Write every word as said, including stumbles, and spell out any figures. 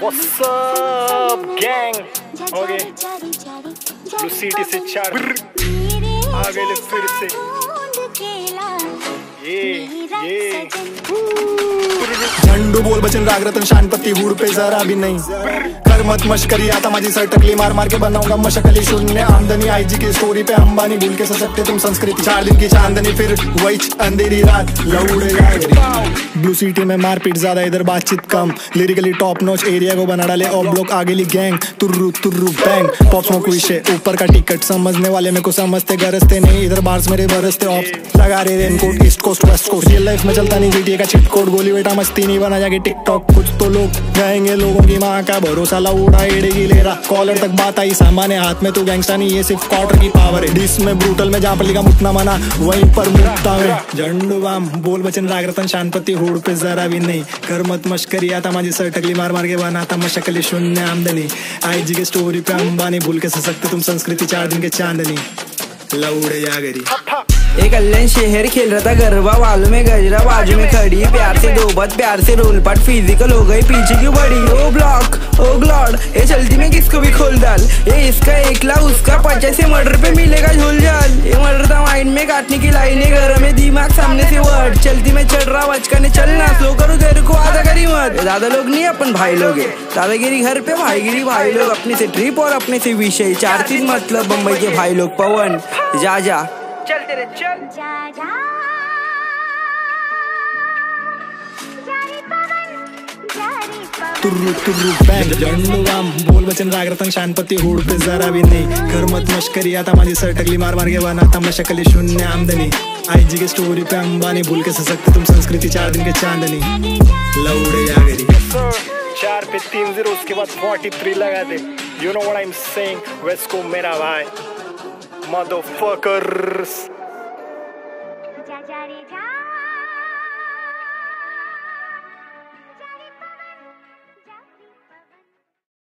What's up, gang? हो गए blue city से चार आ गए फिर से ये झंडू बोल बचन रागरतन शानपत्ती हुड पे जरा भी नहीं कर मत मशकरी आता माझी सरटकली मार मार के बनाऊंगा मशकली शून्य आमदनी आईजी की स्टोरी पे अंबानी भूल के सकते तुम संस्कृति चार दिन की चांदनी फिर वही अंधेरी रात लौड़े ब्लू सिटी में मारपीट ज्यादा इधर बातचीत कम लिरिकली टॉप नॉच एरिया को बना डाले ओब्लॉक आगेली गैंग तुर्रू तुर्रू बैंग पॉप स्मोक विषय ऊपर का टिकट समझने वाले मेरे को समझते गरजते नहीं इधर बार्स मेरे बरसते ऑफ लगा रे raincoat east coast west coast real life में चलता नहीं जी टी ए का चिट कोड गोली बेटा मस्ती नहीं बना जाके टिकटॉक कुछ तो लोग जाएंगे लोगों की माँ का भरोसा लौड़ा एड़ेगी ले रहा कॉलर तक बात आई सामान्य हाथ में तो गैंगस्टर नहीं ये सिर्फ क्वार्टर की पावर है डिस में ब्रूटल में जहाँ पल्ली का मुतना मना वहीं पर मुक्ता में झंडू बाम बोल बचन रागरतन शानपत्ती हुड पे जरा भी नहीं घर मत मशकरी आता माझी सरटकली मार मार के बनाता मशकली शून्य आमदनी आई जी के स्टोरी पे अंबानी भूल के सकते तुम संस्कृति चार दिन के चांदनी लौड़े यागरी एक कल्याण शहर खेल रहा था गरबा वालों में गजरा बाजू में खड़ी प्यार से दो बात प्यार से रोल पट फिजिकल हो गई पीछे क्यों बड़ी ओ ब्लॉक ओ ग्लॉड ये चलती में किसको भी खोल डाल ये इसका एकला उसका पचास से मर्डर पे मिलेगा झोल जाल ये मर्डर था माइंड में काटने की लाइने घर में दिमाग सामने से वर्ड चलती में चढ़ रहा बचकाने चलना स्लो करो तेरे को आधा करी मत ज्यादा लोग नहीं अपन भाई लोग है दादागिरी घर पे भाईगिरी भाई लोग अपने से ट्रिप और अपने से विषय चार तीन मतलब बम्बई के भाई लोग पवन जा जा चल तेरे चल जा जा तुर्रू तुर्रू बैंग झंडू बाम बोल बचन रागरतन शानपत्ती हुड पे जरा भी नहीं घर मत मशकरी आता माझी सरटकली मार मार के बनाता मशकली शून्य आमदनी आई जी के स्टोरी पे अंबानी भूल के सकते तुम संस्कृति चार दिन के चांदनी लौड़े जागरी चार पे तीन जीरो उसके बाद फोर्टी थ्री लगा दे you know what I am saying वेस्को मेरा भाई Motherfuckers.